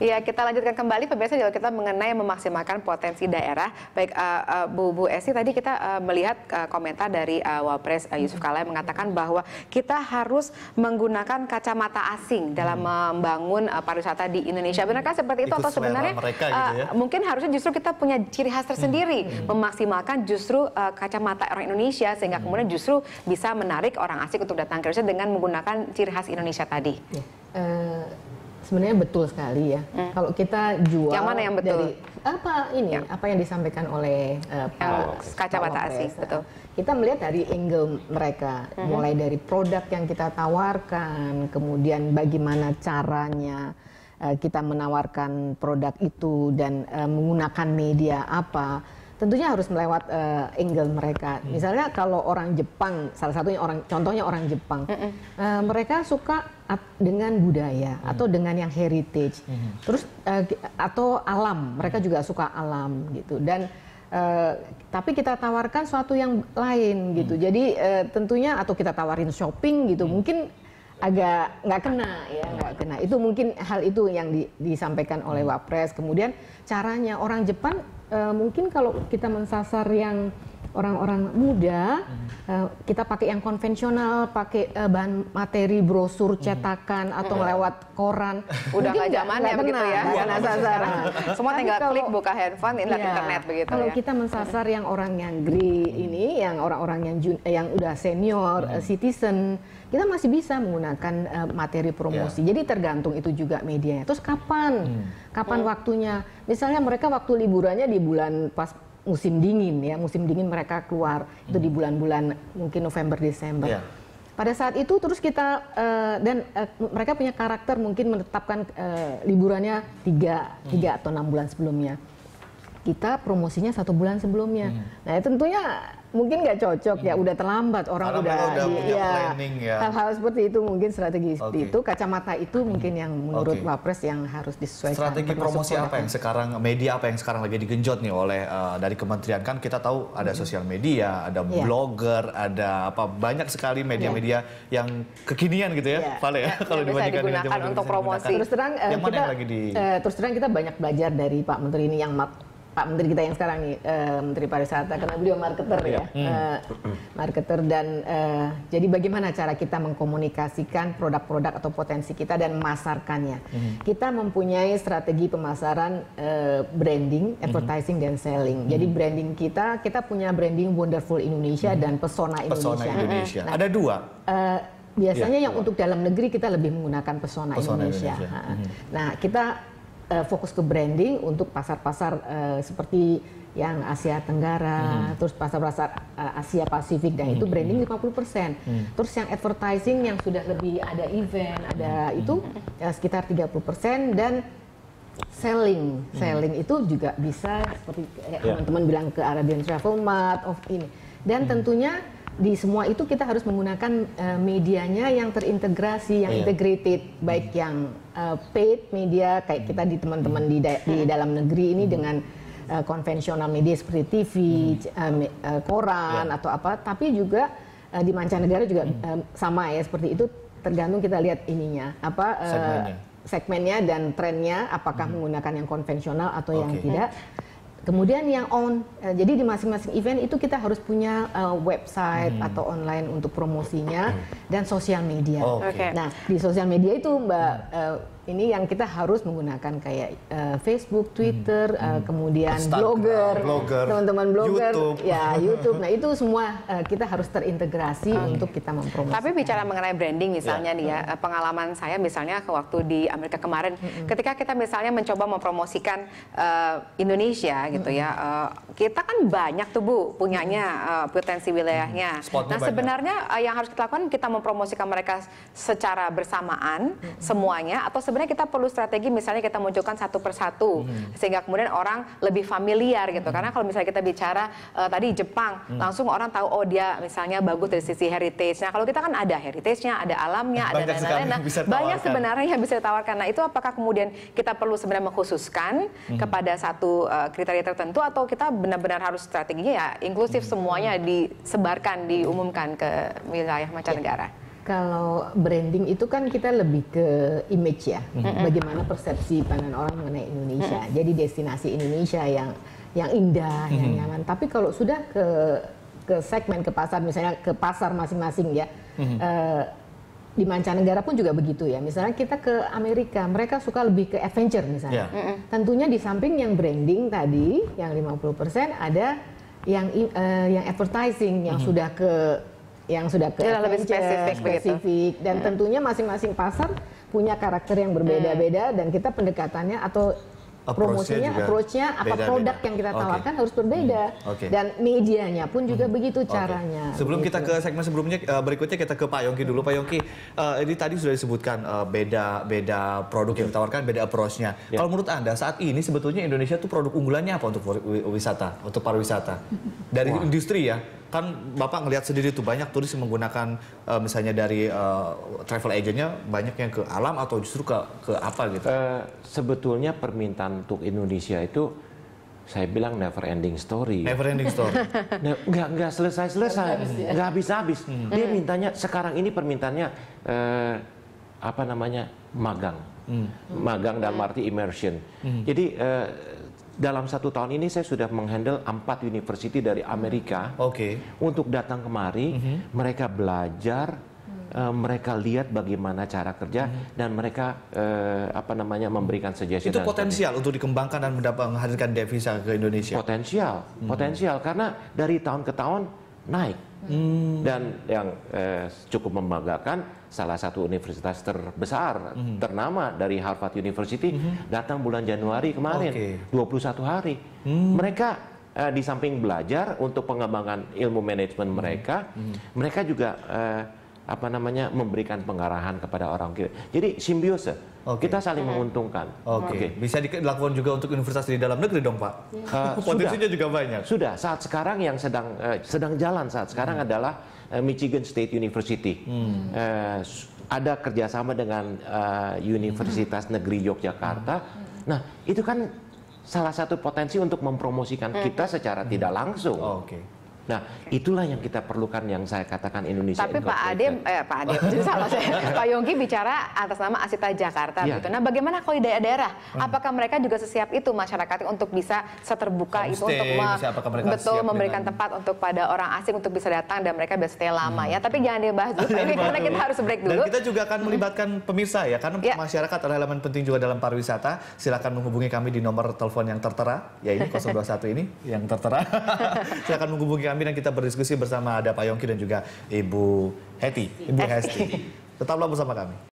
Iya, kita lanjutkan kembali pemirsa kalau kita mengenai memaksimalkan potensi daerah. Baik, Bu Esti, tadi kita melihat komentar dari Wapres Yusuf Kalla yang mengatakan bahwa kita harus menggunakan kacamata asing dalam membangun pariwisata di Indonesia. Benarkah seperti itu, atau sebenarnya mereka, gitu ya? Mungkin harusnya justru kita punya ciri khas tersendiri, memaksimalkan justru kacamata orang Indonesia sehingga kemudian justru bisa menarik orang asing untuk datang ke Indonesia dengan menggunakan ciri khas Indonesia tadi. Sebenarnya betul sekali ya. Kalau kita jual yang mana yang betul? Dari apa ini? Ya. Apa yang disampaikan oleh kacamata asing? Betul. Kita melihat dari angle mereka, mulai dari produk yang kita tawarkan, kemudian bagaimana caranya kita menawarkan produk itu dan menggunakan media apa. Tentunya harus melewat angle mereka. Misalnya kalau orang Jepang, salah satunya contohnya orang Jepang, mereka suka dengan budaya atau dengan yang heritage, terus atau alam, mereka juga suka alam gitu. Dan tapi kita tawarkan suatu yang lain gitu. Jadi tentunya atau kita tawarin shopping gitu, mungkin agak nggak kena ya, nggak kena. Itu mungkin hal itu yang disampaikan oleh Wapres. Kemudian caranya orang Jepang, mungkin kalau kita mensasar yang orang-orang muda, kita pakai yang konvensional, pakai bahan materi brosur cetakan atau lewat koran. Udah nggak zamannya begitu ya, sasaran. Semua tinggal klik buka handphone, lihat internet begitu. Kalau kita mensasar yang orang nyandri ini, yang orang-orang yang udah senior, citizen, kita masih bisa menggunakan materi promosi. Jadi tergantung itu juga medianya. Terus kapan? Kapan waktunya? Misalnya mereka waktu liburannya di bulan pas musim dingin ya, musim dingin mereka keluar. Itu di bulan-bulan mungkin November, Desember. Pada saat itu terus kita mereka punya karakter mungkin menetapkan liburannya 3 atau 6 bulan sebelumnya. Kita promosinya 1 bulan sebelumnya. Nah tentunya mungkin nggak cocok ya, udah terlambat, orang udah hal-hal seperti itu. Mungkin strategi itu, kacamata itu mungkin yang menurut Wapres yang harus disesuaikan. Strategi promosi apa yang sekarang, media apa yang sekarang lagi digenjot nih oleh dari kementerian? Kan kita tahu ada sosial media, ada blogger, ada apa, banyak sekali media-media yang kekinian gitu ya, Vale ya, kalau dibandingkan dengan zaman untuk promosi. Terus terang kita banyak belajar dari Pak Menteri ini, yang Pak Menteri kita yang sekarang nih, Menteri Pariwisata, karena beliau marketer ya, marketer, dan jadi bagaimana cara kita mengkomunikasikan produk-produk atau potensi kita dan memasarkannya. Kita mempunyai strategi pemasaran branding, advertising, dan selling. Jadi branding kita punya branding Wonderful Indonesia dan Pesona Indonesia. Nah, ada dua. Biasanya yang untuk dalam negeri kita lebih menggunakan Pesona Indonesia. Nah, kita fokus ke branding untuk pasar-pasar seperti yang Asia Tenggara, terus pasar-pasar Asia Pasifik, dan itu branding 50%. Terus yang advertising yang sudah lebih ada event, ada itu sekitar 30%, dan selling itu juga bisa seperti teman-teman bilang ke Arabian Travel Mart of ini. Dan tentunya di semua itu kita harus menggunakan medianya yang terintegrasi, yang integrated, baik yang paid media kayak kita di teman-teman di dalam negeri ini dengan konvensional media seperti TV, koran atau apa, tapi juga di mancanegara juga sama ya seperti itu. Tergantung kita lihat ininya apa, segmennya dan trennya, apakah menggunakan yang konvensional atau yang tidak. Kemudian yang jadi di masing-masing event itu kita harus punya website atau online untuk promosinya, dan sosial media. Nah, di sosial media itu Mbak, ini yang kita harus menggunakan kayak Facebook, Twitter, kemudian blogger, teman-teman blogger, YouTube. Nah itu semua kita harus terintegrasi untuk kita mempromosikan. Tapi bicara mengenai branding misalnya nih ya, pengalaman saya misalnya waktu di Amerika kemarin, ketika kita misalnya mencoba mempromosikan Indonesia gitu ya, kita kan banyak tuh Bu punyanya potensi wilayahnya. Spotnya nah sebenarnya yang harus kita lakukan, kita mempromosikan mereka secara bersamaan semuanya, atau sebenarnya kita perlu strategi misalnya kita munculkan satu persatu sehingga kemudian orang lebih familiar gitu. Karena kalau misalnya kita bicara tadi Jepang, langsung orang tahu oh dia misalnya bagus dari sisi heritage. Nah kalau kita kan ada heritage-nya, ada alamnya, ada lain-lain. Nah, banyak sebenarnya yang bisa ditawarkan. Nah itu apakah kemudian kita perlu sebenarnya mengkhususkan kepada satu kriteria tertentu, atau kita benar-benar harus strateginya ya inklusif, semuanya disebarkan, diumumkan ke wilayah mancanegara? Kalau branding itu kan kita lebih ke image ya, bagaimana persepsi pandangan orang mengenai Indonesia. Jadi destinasi Indonesia yang indah, yang nyaman. Tapi kalau sudah ke segmen, ke pasar, misalnya ke pasar masing-masing ya, di mancanegara pun juga begitu ya. Misalnya kita ke Amerika, mereka suka lebih ke adventure misalnya. Yeah. Tentunya di samping yang branding tadi, yang 50% ada yang advertising, yang sudah ke ya, lebih spesifik dan tentunya masing-masing pasar punya karakter yang berbeda-beda dan kita pendekatannya atau promosinya, approach-nya, apa produk yang kita tawarkan harus berbeda dan medianya pun juga begitu caranya. Sebelum kita ke segmen sebelumnya, berikutnya kita ke Pak Yongki dulu. Pak Yongki, ini tadi sudah disebutkan beda produk yang ditawarkan, beda approach-nya. Kalau menurut Anda saat ini sebetulnya Indonesia tuh produk unggulannya apa untuk wisata, untuk pariwisata dari industri ya? Kan Bapak ngelihat sendiri tuh banyak turis yang menggunakan misalnya dari travel agentnya banyak yang ke alam atau justru ke apa gitu. Sebetulnya permintaan untuk Indonesia itu saya bilang never ending story. Never ending story. Nggak selesai-selesai, nggak habis-habis. Dia mintanya sekarang ini permintaannya apa namanya magang, magang dalam arti immersion. Jadi dalam 1 tahun ini saya sudah menghandle 4 university dari Amerika untuk datang kemari, mereka belajar, mereka lihat bagaimana cara kerja dan mereka apa namanya memberikan suggestion. Itu potensial untuk dikembangkan dan menghadirkan devisa ke Indonesia. Potensial karena dari tahun ke tahun naik dan yang cukup membanggakan salah satu universitas terbesar ternama dari Harvard University datang bulan Januari kemarin 21 hari mereka di samping belajar untuk pengembangan ilmu manajemen mereka mereka juga apa namanya memberikan pengarahan kepada orang kiri. Jadi simbiose. Kita saling menguntungkan. Bisa dilakukan juga untuk universitas di dalam negeri dong, Pak. Potensinya juga banyak. Sudah. Saat sekarang yang sedang jalan saat sekarang adalah Michigan State University. Ada kerjasama dengan Universitas Negeri Yogyakarta. Nah, itu kan salah satu potensi untuk mempromosikan kita secara tidak langsung. Nah, itulah yang kita perlukan yang saya katakan Indonesia. Tapi Pak Ade, salah saya. Pak Yongki bicara atas nama Asita Jakarta gitu. Nah, bagaimana kalau di daerah-daerah? Apakah mereka juga sesiap itu masyarakatnya untuk bisa seterbuka itu untuk memberikan tempat untuk pada orang asing untuk bisa datang dan mereka bisa stay lama ya. Tapi jangan dibahas dulu ini karena kita harus break dulu. Dan kita juga akan melibatkan pemirsa ya, karena masyarakat adalah elemen penting juga dalam pariwisata. Silakan menghubungi kami di nomor telepon yang tertera, ya ini 021 ini yang tertera. Silakan menghubungi kami. Dan kita berdiskusi bersama ada Pak Yongki dan juga Ibu Hesti. Tetaplah bersama kami.